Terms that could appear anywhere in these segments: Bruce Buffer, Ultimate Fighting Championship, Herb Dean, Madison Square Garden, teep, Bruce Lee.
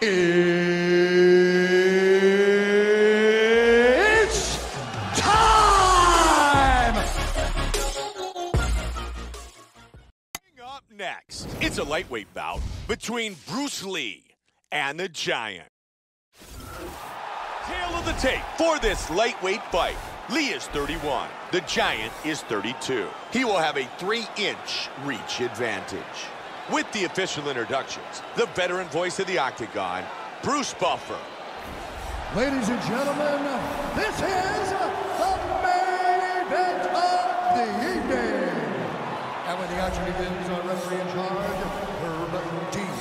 It's time! Up next, it's a lightweight bout between Bruce Lee and the Giant. Tail of the tape for this lightweight fight. Lee is 31. The Giant is 32. He will have a 3-inch reach advantage. With the official introductions, the veteran voice of the Octagon, Bruce Buffer. Ladies and gentlemen, this is the main event of the evening. And when the action begins, our referee in charge, Herb Dean.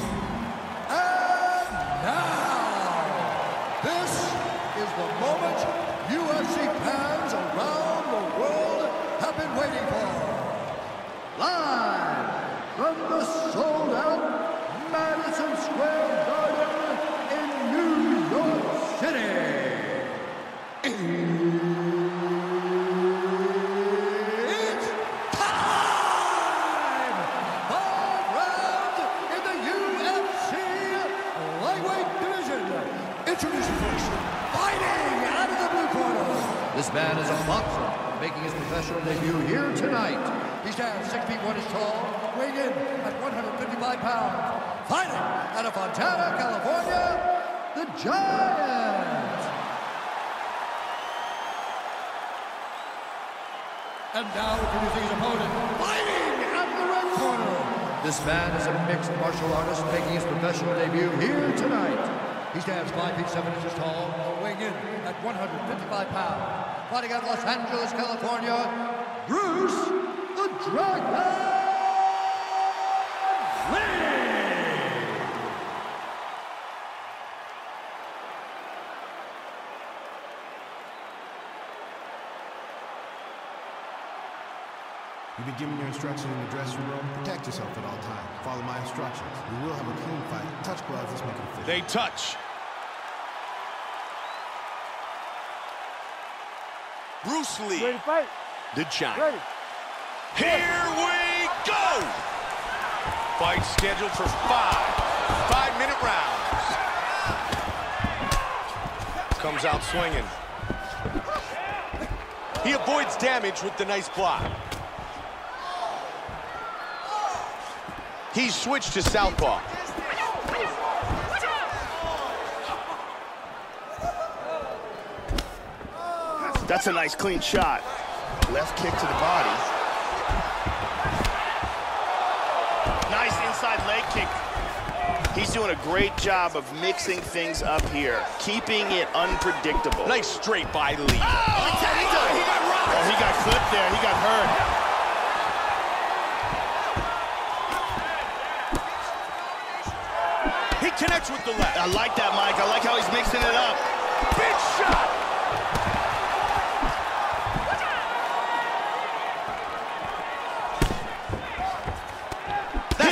And now, this is the moment UFC fans around the world have been waiting for. Live from the sold-out Madison Square Garden in New York City. It's time! Five rounds in the UFC lightweight division. Introducing first, fighting out of the blue corner. This man is a boxer, making his professional debut here tonight. He stands 6'1" tall, weighing in at 155 pounds. Fighting out of Fontana, California, the Giant. And now introducing his opponent, fighting out of the red corner. This man is a mixed martial artist making his professional debut here tonight. He stands 5'7" tall, weighing in at 155 pounds. Fighting out of Los Angeles, California, Bruce Dragon Lee! You've been given your instruction in the dressing room. Protect yourself at all times. Follow my instructions. You will have a clean fight. Touch gloves. Let's make it official. They touch. Bruce Lee. Ready to fight? The Giant. Ready. Here we go! Fight scheduled for five-minute rounds. Comes out swinging. He avoids damage with the nice block. He's switched to southpaw. That's a nice clean shot. Left kick to the body. Nice inside leg kick. He's doing a great job of mixing things up here, keeping it unpredictable. Nice straight by Lee. He got rocked. Oh, he got clipped there. He got hurt. He connects with the left. I like that, Mike. I like how he's mixing it up. Big shot.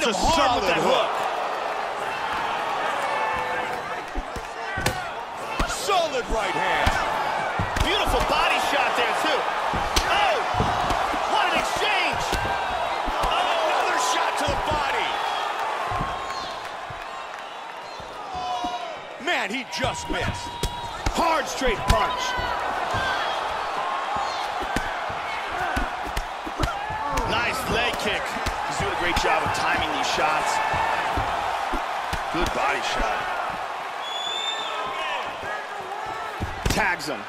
A solid with that hook. Solid right hand. Beautiful body shot there, too. Oh! What an exchange! Oh, another shot to the body. Man, he just missed. Hard straight punch. Nice leg kick. He's doing a great job of timing these shots. Good body shot. Tags him.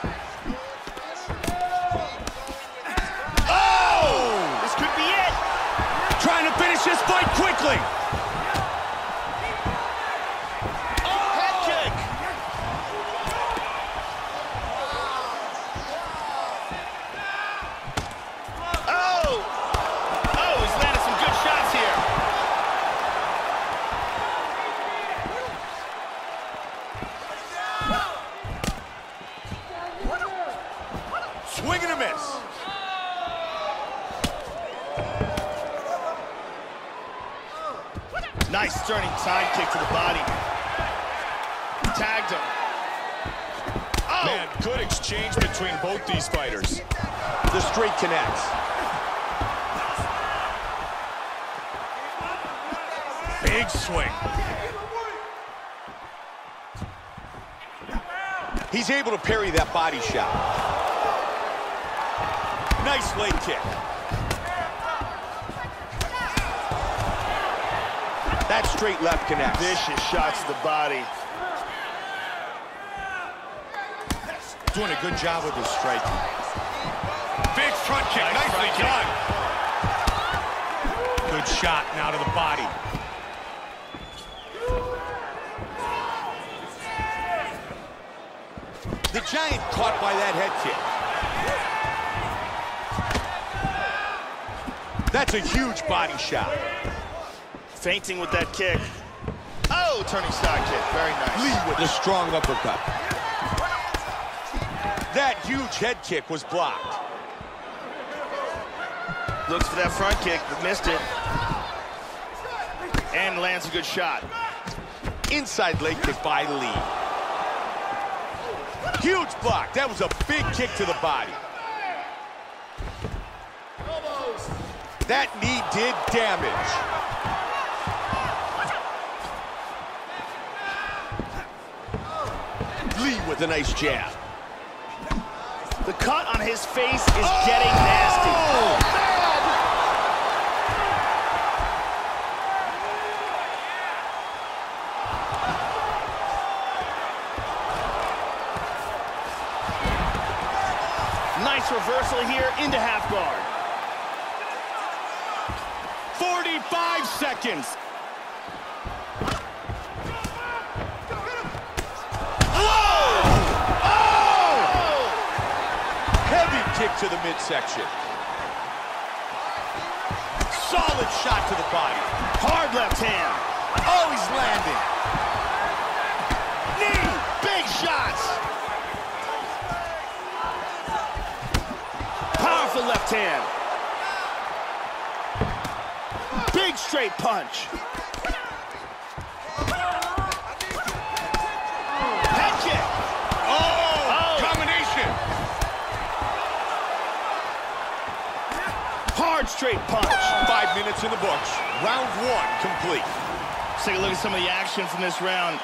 Oh! This could be it. Trying to finish this fight quickly. Oh! Head kick. Oh! Swing and a miss. Nice turning side kick to the body. Tagged him. Oh! Man, good exchange between both these fighters. The straight connects. Big swing. He's able to parry that body shot. Nice leg kick. That straight left connects. Vicious shots to the body. Doing a good job with his striking. Big front kick, nicely done. Good shot now to the body. The Giant caught by that head kick. That's a huge body shot. Fainting with that kick. Oh, turning side kick, very nice. Lee with the strong uppercut. That huge head kick was blocked. Looks for that front kick, but missed it. And lands a good shot. Inside leg kick by Lee. Huge block. That was a big kick to the body. That knee did damage. Lee with a nice jab. The cut on his face is getting nasty. Nice reversal here into half guard. 45 seconds. Whoa! Oh! Heavy kick to the midsection. Solid shot to the body. Hard left hand. Oh, he's landing. Knee, big shots. Left hand. Big straight punch. Head kick. Oh, combination. Hard straight punch. 5 minutes in the books. Round one complete. Let's take a look at some of the action from this round.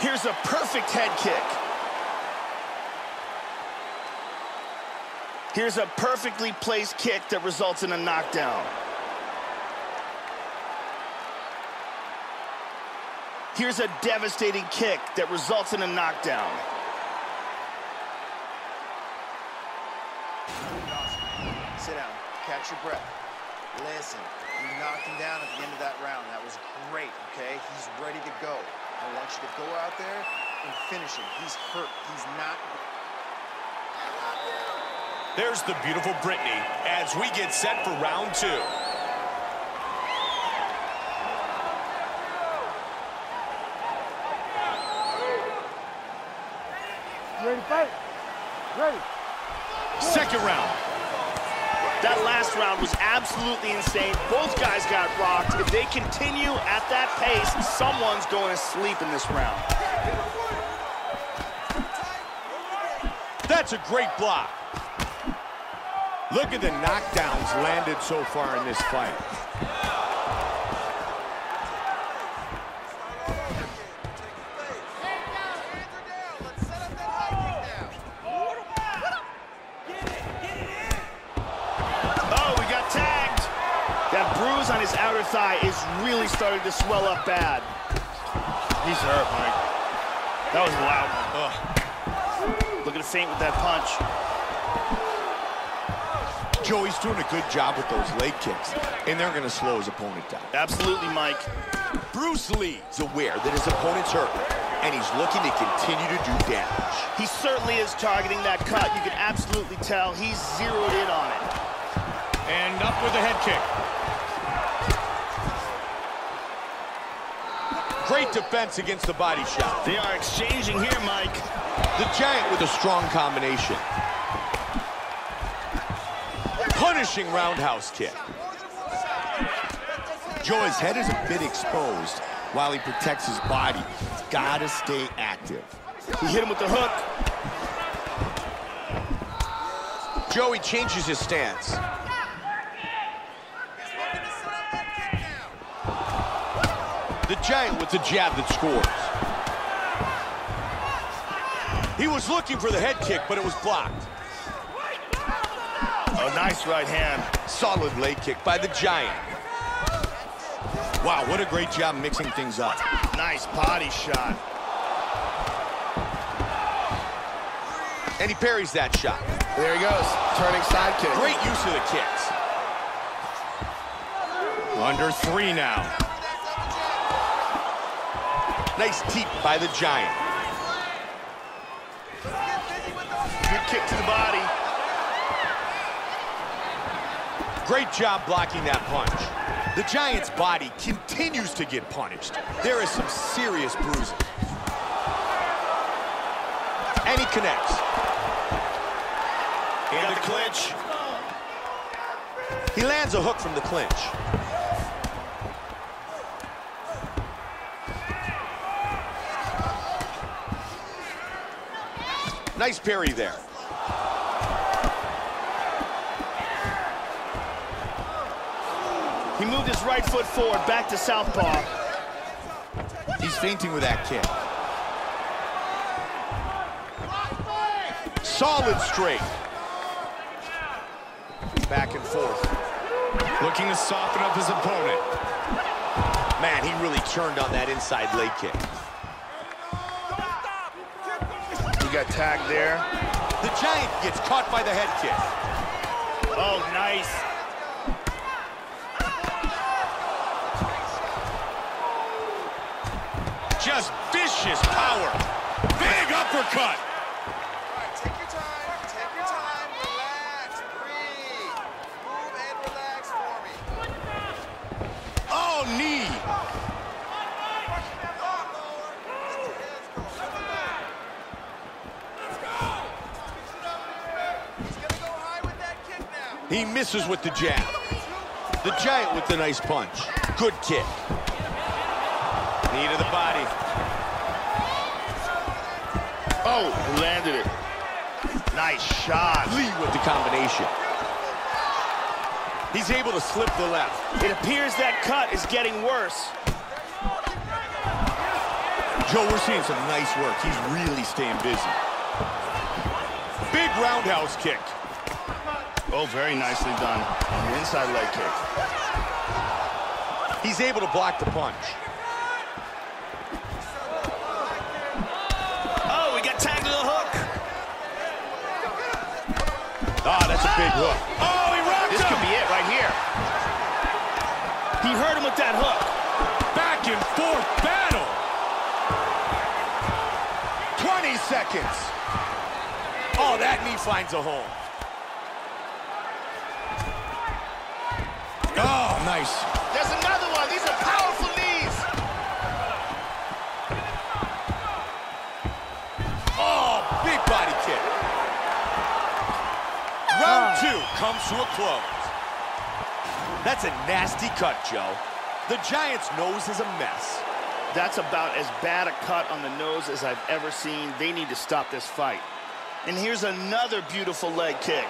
Here's a perfect head kick. Here's a perfectly placed kick that results in a knockdown. Here's a devastating kick that results in a knockdown. Sit down, catch your breath. Listen, you knocked him down at the end of that round. That was great, okay? He's ready to go. I want you to go out there and finish him. He's hurt, he's not. There's the beautiful Brittany as we get set for round two. Ready to fight? Ready. Second round. That last round was absolutely insane. Both guys got rocked. If they continue at that pace, someone's going to sleep in this round. That's a great block. Look at the knockdowns landed so far in this fight. Oh, we got tagged. That bruise on his outer thigh is really starting to swell up bad. He's hurt, Mike. That was loud. Ugh. Looking to faint with that punch. Joey's doing a good job with those leg kicks, and they're going to slow his opponent down. Absolutely, Mike. Bruce Lee is aware that his opponent's hurt, and he's looking to continue to do damage. He certainly is targeting that cut. You can absolutely tell he's zeroed in on it. And up with the head kick. Great defense against the body shot. They are exchanging here, Mike. The Giant with a strong combination. Punishing roundhouse kick. Joey's head is a bit exposed while he protects his body. He's gotta stay active. He hit him with the hook. Joey changes his stance. The Giant with the jab that scores. He was looking for the head kick, but it was blocked. A nice right hand. Solid leg kick by the Giant. Wow, what a great job mixing things up. Nice body shot. And he parries that shot. There he goes, turning side kick. Great use of the kicks. Under three now. Nice teep by the Giant. Good kick to the body. Great job blocking that punch. The Giant's body continues to get punished. There is some serious bruising. And he connects. And the clinch. He lands a hook from the clinch. Nice parry there. He moved his right foot forward, back to southpaw. He's feinting with that kick. Solid straight. Back and forth. Looking to soften up his opponent. Man, he really turned on that inside leg kick. He got tagged there. The Giant gets caught by the head kick. Oh, nice. Just vicious power. Big uppercut. He misses with the jab. The Giant with the nice punch. Good kick. Knee to the body. Oh, landed it. Nice shot. Lee with the combination. He's able to slip the left. It appears that cut is getting worse. Joe, we're seeing some nice work. He's really staying busy. Big roundhouse kick. Oh, very nicely done. Inside leg kick. He's able to block the punch. Oh, we got tagged with a hook. Oh, that's a big hook. Oh, he rocked him. This could be it right here. He hurt him with that hook. Back and forth battle. 20 seconds. Oh, that knee finds a hole. Oh, nice. There's another one. These are powerful knees. Oh, big body kick. Round two comes to a close. That's a nasty cut, Joe. The Giant's nose is a mess. That's about as bad a cut on the nose as I've ever seen. They need to stop this fight. And here's another beautiful leg kick.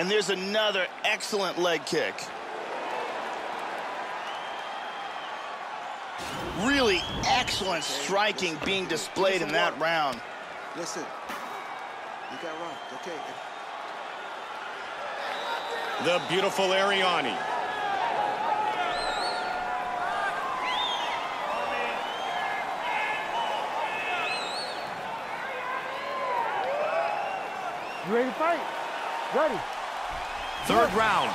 And there's another excellent leg kick. Really excellent striking being displayed in that round. Listen, you got wrong, okay. The beautiful Ariani. You ready to fight? Ready. Third round.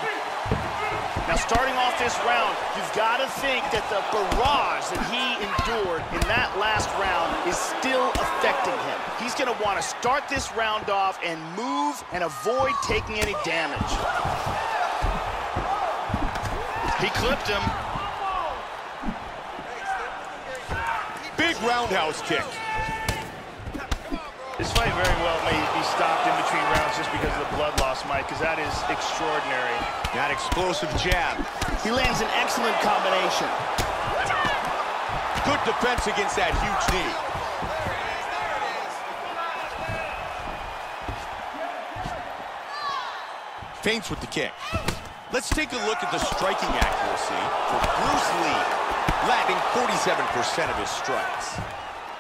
Now, starting off this round, you've got to think that the barrage that he endured in that last round is still affecting him. He's going to want to start this round off and move and avoid taking any damage. He clipped him. Big roundhouse kick. This fight very well may be stopped in between rounds just because of the blood loss, Mike, because that is extraordinary. That explosive jab. He lands an excellent combination. Good defense against that huge knee. Feints with the kick. Let's take a look at the striking accuracy for Bruce Lee. landing 47% of his strikes.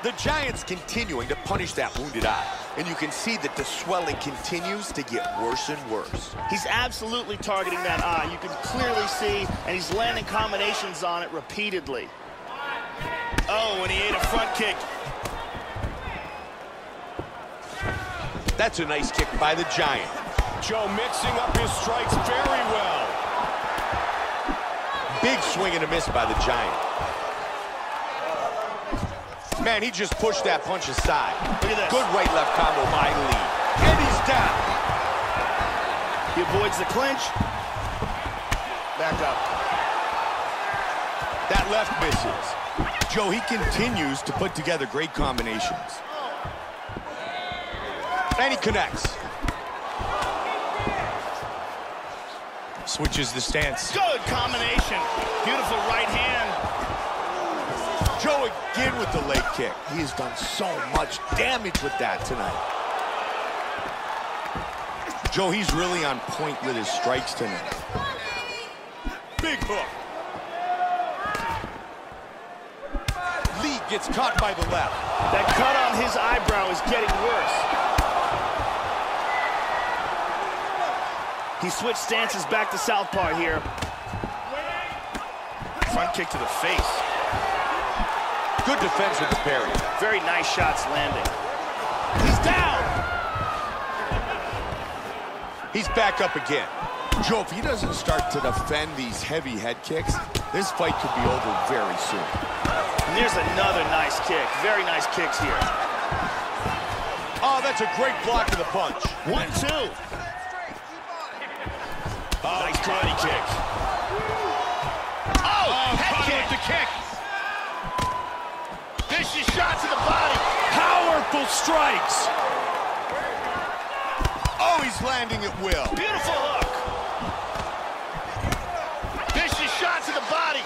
The Giant's continuing to punish that wounded eye, and you can see that the swelling continues to get worse and worse. He's absolutely targeting that eye. You can clearly see, and he's landing combinations on it repeatedly. Oh, and he ate a front kick. That's a nice kick by the Giant. Joe mixing up his strikes very well. Big swing and a miss by the Giant. Man, he just pushed that punch aside. Look at this. Good right-left combo by Lee. And he's down. He avoids the clinch. Back up. That left misses. Joe, he continues to put together great combinations. And he connects. Switches the stance. Good combination. Beautiful right hand. Joe again with the leg kick. He has done so much damage with that tonight. Joe, he's really on point with his strikes tonight. Big hook. Lee gets caught by the left. That cut on his eyebrow is getting worse. He switched stances back to southpaw here. Front kick to the face. Good defense with the parry. Very nice shots landing. He's down! He's back up again. Joe, if he doesn't start to defend these heavy head kicks, this fight could be over very soon. And there's another nice kick. Very nice kicks here. Oh, that's a great block to the punch. 1-2. Oh, nice karate kick. Oh, head kick. With the kick. Vicious shot to the body. Powerful strikes. Oh, he's landing at will. Beautiful hook. Vicious shot to the body.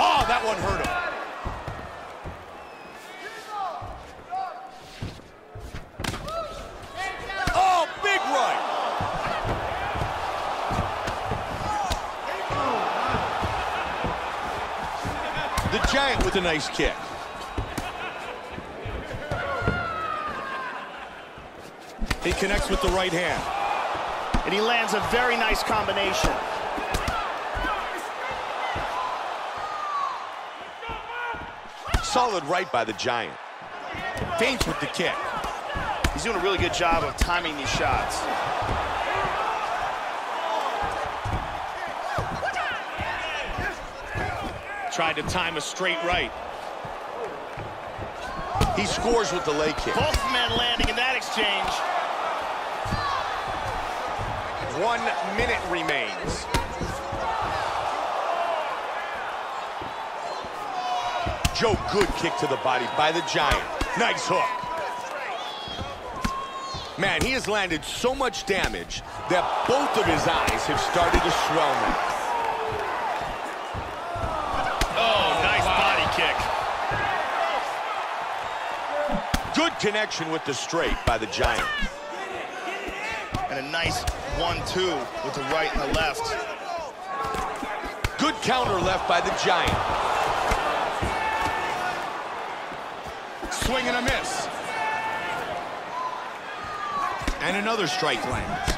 Oh, that one hurt him. Oh, big right. The Giant with a nice kick. He connects with the right hand. And he lands a very nice combination. Solid right by the Giant. Feints with the kick. He's doing a really good job of timing these shots. Tried to time a straight right. He scores with the leg kick. Both men landing in that exchange. 1 minute remains. Joe, good kick to the body by the Giant. Nice hook. Man, he has landed so much damage that both of his eyes have started to swell now. Good connection with the straight by the Giant. And a nice 1-2 with the right and the left. Good counter left by the Giant. Swing and a miss. And another strike lands.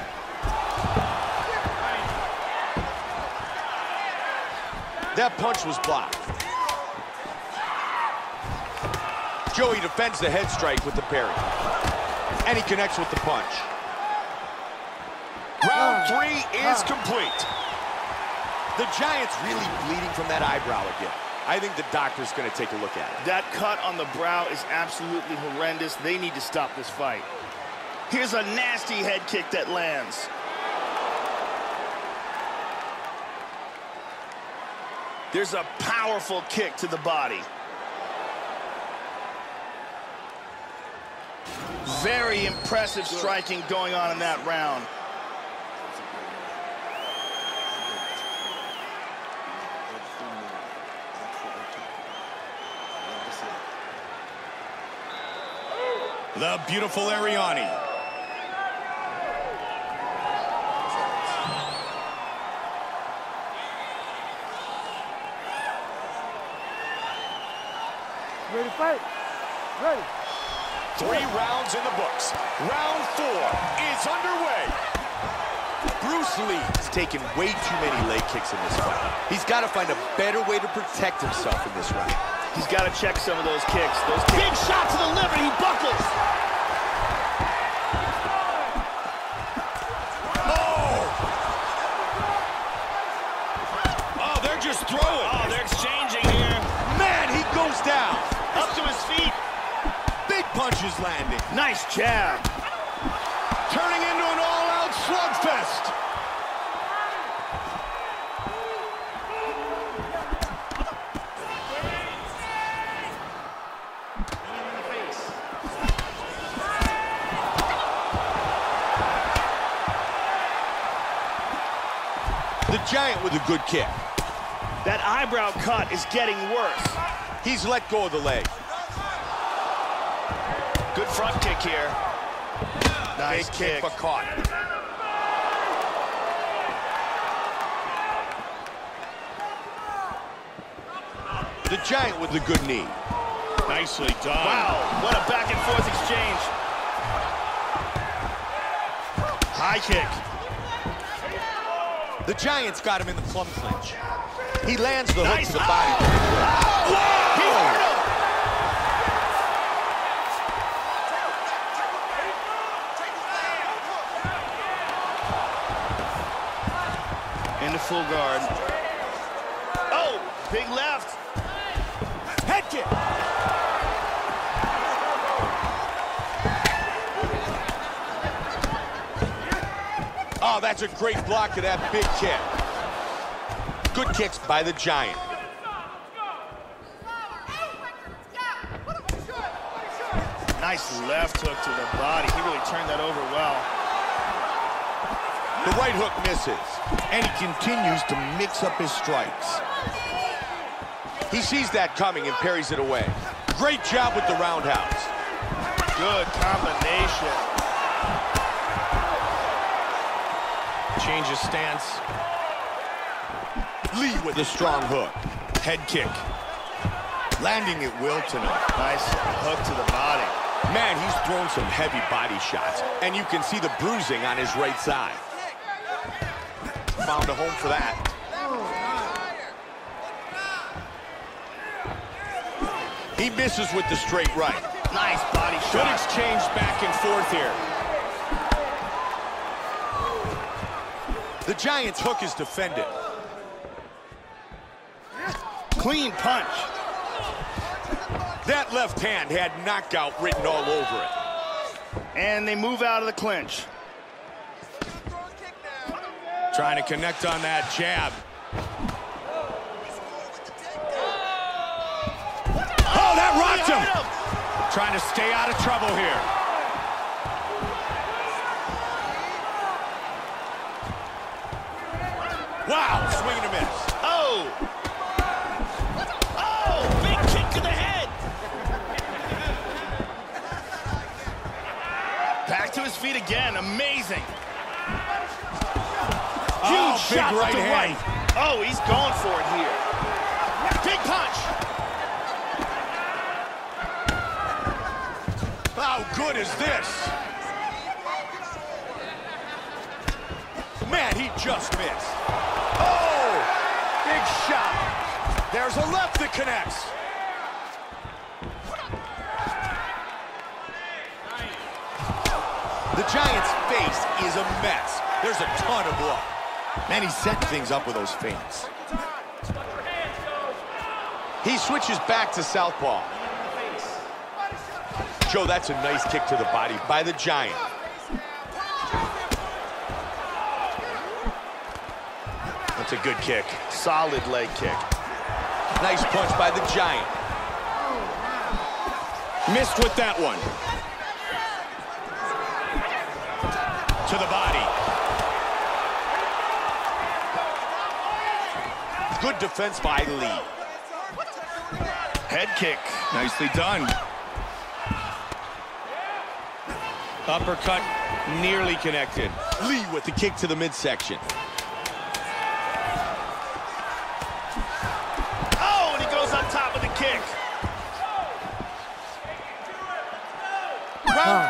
That punch was blocked. Joey defends the head strike with the parry. And he connects with the punch. Round 3 is complete. The Giant's really bleeding from that eyebrow again. I think the doctor's going to take a look at it. That cut on the brow is absolutely horrendous. They need to stop this fight. Here's a nasty head kick that lands. There's a powerful kick to the body. Very impressive striking going on in that round. The beautiful Ariani. Ready to fight? Ready. 3 rounds in the books. Round 4 is underway. Bruce Lee has taken way too many leg kicks in this fight. He's got to find a better way to protect himself in this round. He's got to check some of those kicks. Big shot to the liver, he buckles. Oh, they're just throwing. Oh, they're exchanging here. Man, he goes down. Up to his feet. Big punches landing. Nice jab. Turning into an all-out slugfest. The Giant with a good kick. That eyebrow cut is getting worse. He's let go of the leg. Good front kick here. Nice kick, but caught. The Giant with the good knee. Nicely done. Wow, what a back-and-forth exchange. High kick. The Giant's got him in the plum clinch. He lands the hook to the body. He hurt him! Into full guard. Oh, big left. Head kick. Oh, that's a great block of that big kick. Good kicks by the Giant. Nice left hook to the body. He really turned that over well. The right hook misses, and he continues to mix up his strikes. He sees that coming and parries it away. Great job with the roundhouse. Good combination. Changes stance. Lee with the strong hook. Head kick. Landing at will tonight. Nice hook to the body. Man, he's thrown some heavy body shots, and you can see the bruising on his right side. Found a home for that. He misses with the straight right. Nice body shot. Good exchange back and forth here. The Giant's hook is defended. Clean punch. That left hand had knockout written all over it. And they move out of the clinch. Trying to connect on that jab. Oh, that rocked him! Trying to stay out of trouble here. Wow, swing and a miss. Oh! Oh, big kick to the head! Back to his feet again, amazing. Huge shot to the right. Oh, he's going for it here. Big punch! How good is this? Man, he just missed. Oh! Big shot. There's a left that connects. The Giant's face is a mess. There's a ton of blood. Man, he's setting things up with those feints. He switches back to southpaw. Joe, that's a nice kick to the body by the Giant. That's a good kick. Solid leg kick. Nice punch by the Giant. Missed with that one. To the body. Good defense by Lee. Head kick. Nicely done. Uppercut nearly connected. Lee with the kick to the midsection. Top of the kick.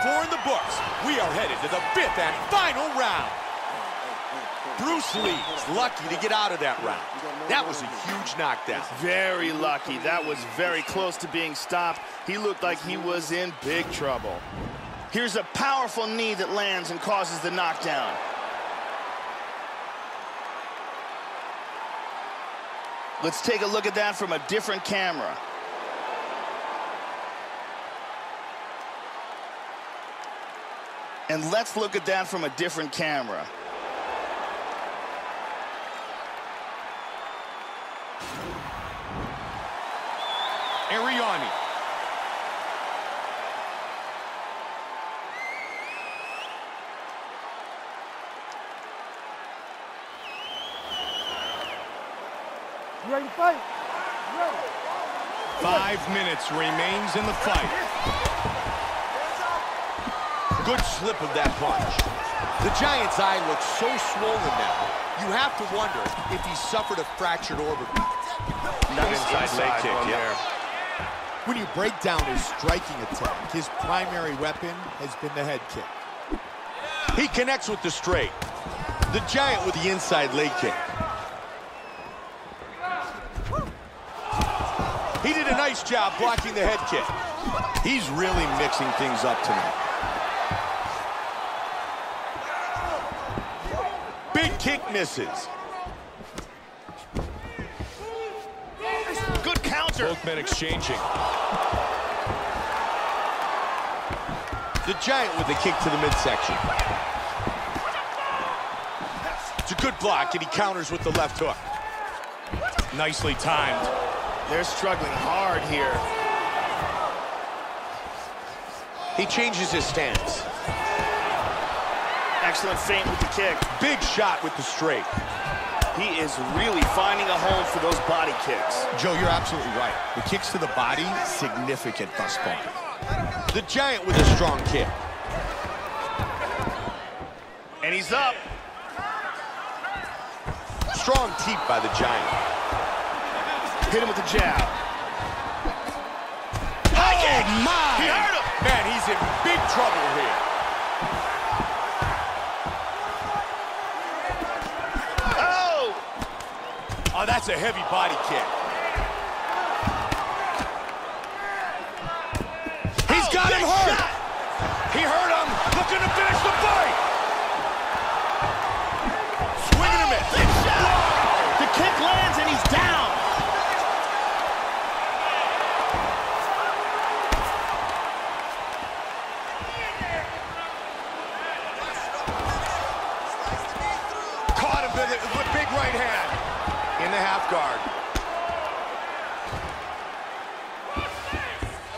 4 in the books. We are headed to the 5th and final round. Bruce Lee is lucky to get out of that round. That was a huge knockdown. Very lucky. That was very close to being stopped. He looked like he was in big trouble. Here's a powerful knee that lands and causes the knockdown. Let's take a look at that from a different camera. And let's look at that from a different camera. Ariani. You ready to fight? You ready? 5 minutes remains in the fight. Good slip of that punch. The Giant's eye looks so swollen now. You have to wonder if he suffered a fractured orbital. Nice inside leg kick there. When you break down his striking attack, his primary weapon has been the head kick. He connects with the straight. The Giant with the inside leg kick. He did a nice job blocking the head kick. He's really mixing things up tonight. Big kick misses. Good counter. Both men exchanging. The Giant with the kick to the midsection. It's a good block, and he counters with the left hook. Nicely timed. They're struggling hard here. He changes his stance. Excellent feint with the kick. Big shot with the straight. He is really finding a home for those body kicks. Joe, you're absolutely right. The kicks to the body, significant thus far. The Giant with a strong kick. And he's up. Strong teep by the Giant. Hit him with the jab. Oh, my! He hurt him! Man, he's in big trouble here. Oh, that's a heavy body kick. He's got him hurt. Shot. He hurt him, looking to finish the fight. Swinging a miss. Big shot. Wow. The kick lands and he's down. Caught him with a big right hand. In the half guard. I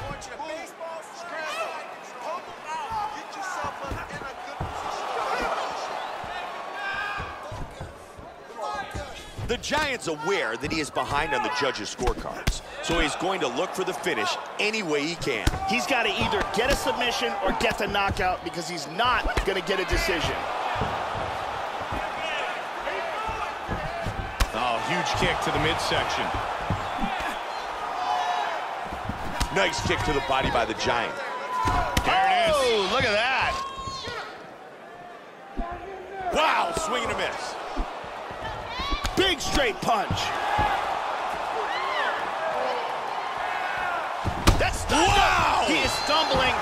want you to baseball scramble. Pull them out. Get yourself in a good position. The Giant's aware that he is behind on the judges' scorecards, so he's going to look for the finish any way he can. He's got to either get a submission or get the knockout because he's not going to get a decision. Huge kick to the midsection. Nice kick to the body by the Giant. There it is. Oh, look at that. Wow, swing and a miss. Big straight punch. That's stunned. Wow! He is stumbling.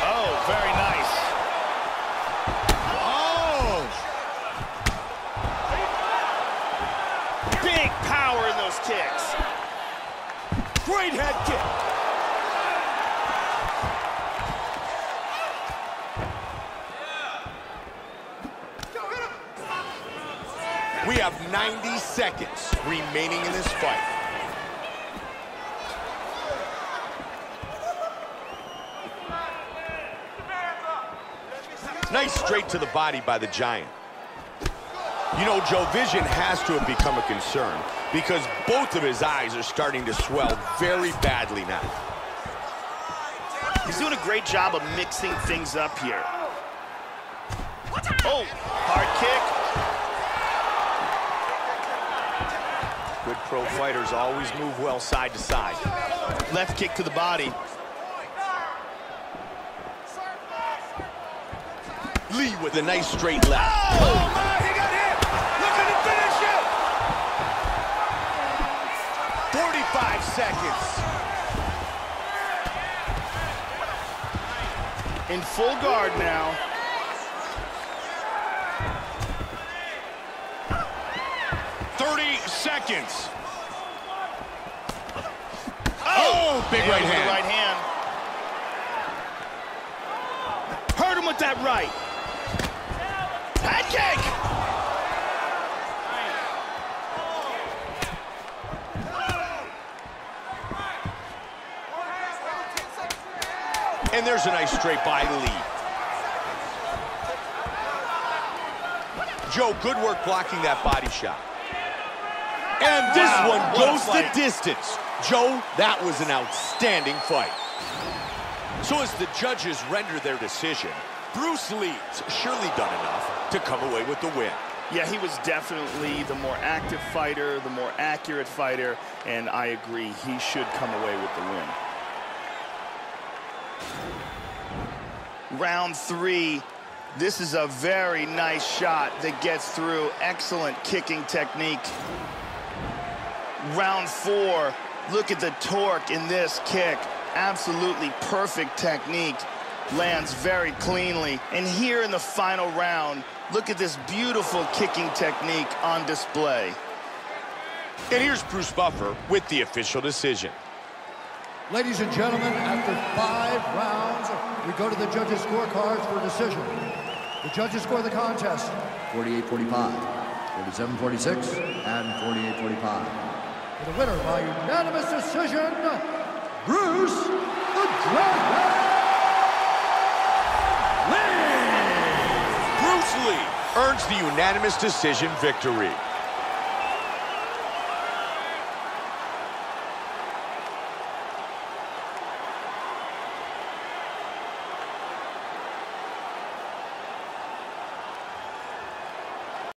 Oh, very nice. Big power in those kicks. Great head kick. We have 90 seconds remaining in this fight. Nice straight to the body by the Giant. You know, Joe, vision has to have become a concern because both of his eyes are starting to swell very badly now. He's doing a great job of mixing things up here. Oh, hard kick. Good pro fighters always move well side to side. Left kick to the body. Lee with a nice straight left. Oh my, he got hit! Looking to finish it! 45 seconds. In full guard now. Seconds. Oh, big right hand. Right hand. Hurt him with that right. Head kick. And there's a nice straight by Lee. Joe, good work blocking that body shot. And this one goes the distance. Joe, that was an outstanding fight. So as the judges render their decision, Bruce Lee's surely done enough to come away with the win. Yeah, he was definitely the more active fighter, the more accurate fighter, and I agree, he should come away with the win. Round three. This is a very nice shot that gets through. Excellent kicking technique. Round four, look at the torque in this kick. Absolutely perfect technique. Lands very cleanly. And here in the final round, look at this beautiful kicking technique on display. And here's Bruce Buffer with the official decision. Ladies and gentlemen, after 5 rounds, we go to the judges' scorecards for a decision. The judges score the contest. 48-45, 47-46, and 48-45. The winner by unanimous decision, Bruce the Dragon Lee! Bruce Lee earns the unanimous decision victory.